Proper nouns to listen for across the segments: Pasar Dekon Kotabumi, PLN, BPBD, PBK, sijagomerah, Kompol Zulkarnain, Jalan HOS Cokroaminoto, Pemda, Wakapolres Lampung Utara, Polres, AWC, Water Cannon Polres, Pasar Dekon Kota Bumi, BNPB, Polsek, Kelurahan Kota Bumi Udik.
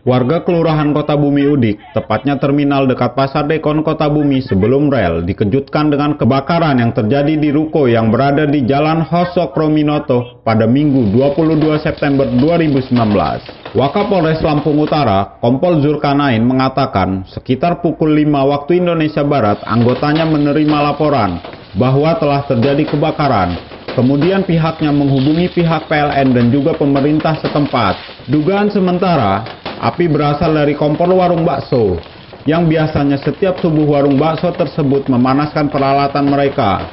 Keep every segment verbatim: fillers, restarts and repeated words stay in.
Warga Kelurahan Kota Bumi Udik, tepatnya terminal dekat Pasar Dekon Kota Bumi sebelum rel, dikejutkan dengan kebakaran yang terjadi di ruko yang berada di Jalan H O S Cokroaminoto pada Minggu dua puluh dua September dua ribu sembilan belas. Wakapolres Lampung Utara, Kompol Zulkarnain mengatakan, sekitar pukul lima waktu Indonesia Barat, anggotanya menerima laporan bahwa telah terjadi kebakaran. Kemudian pihaknya menghubungi pihak P L N dan juga pemerintah setempat. Dugaan sementara, api berasal dari kompor warung bakso, yang biasanya setiap subuh warung bakso tersebut memanaskan peralatan mereka.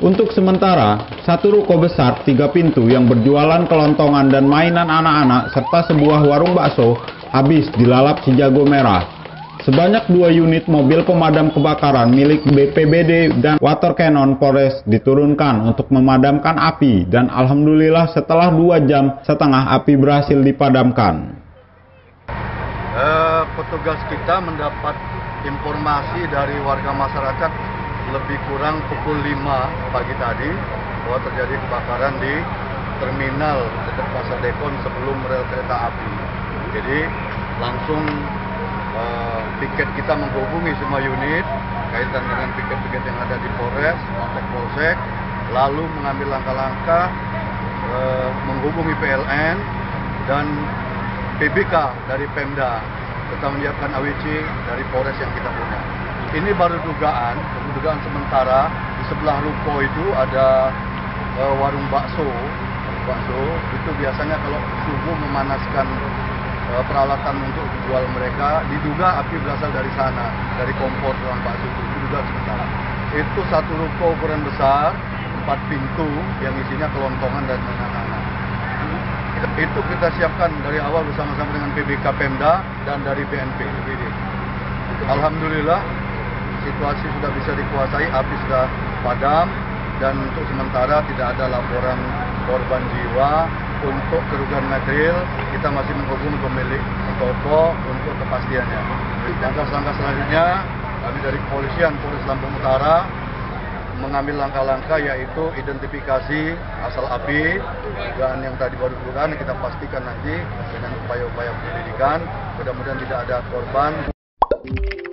Untuk sementara, satu ruko besar, tiga pintu yang berjualan kelontongan dan mainan anak-anak, serta sebuah warung bakso, habis dilalap si jago merah. Sebanyak dua unit mobil pemadam kebakaran milik B P B D dan Water Cannon Polres diturunkan untuk memadamkan api, dan alhamdulillah setelah dua jam setengah api berhasil dipadamkan. Eh, petugas kita mendapat informasi dari warga masyarakat lebih kurang pukul lima pagi tadi bahwa terjadi kebakaran di terminal dekat Pasar Dekon sebelum rel kereta api. Jadi langsung piket kita menghubungi semua unit kaitan dengan piket-piket yang ada di Polres, Polsek, lalu mengambil langkah-langkah e, menghubungi P L N dan P B K dari Pemda, serta menyiapkan A W C dari Polres yang kita punya. Ini baru dugaan, dugaan sementara. Di sebelah ruko itu ada e, warung bakso, warung bakso itu biasanya kalau subuh memanaskan peralatan untuk jual mereka, diduga api berasal dari sana, dari kompor ruang bakso itu, diduga sementara. Itu satu ruko ukuran besar, empat pintu yang isinya kelontongan dan anak-anak. Itu kita siapkan dari awal bersama-sama dengan P B K Pemda dan dari B N P B. Alhamdulillah situasi sudah bisa dikuasai, api sudah padam dan untuk sementara tidak ada laporan korban jiwa. Untuk kerugian material, kita masih menghubungi pemilik toko untuk kepastiannya. Langkah-langkah selanjutnya, kami dari kepolisian Polres Lampung Utara mengambil langkah-langkah yaitu identifikasi asal api, dugaan yang tadi baru dilakukan, kita pastikan nanti dengan upaya-upaya penyelidikan, mudah-mudahan tidak ada korban.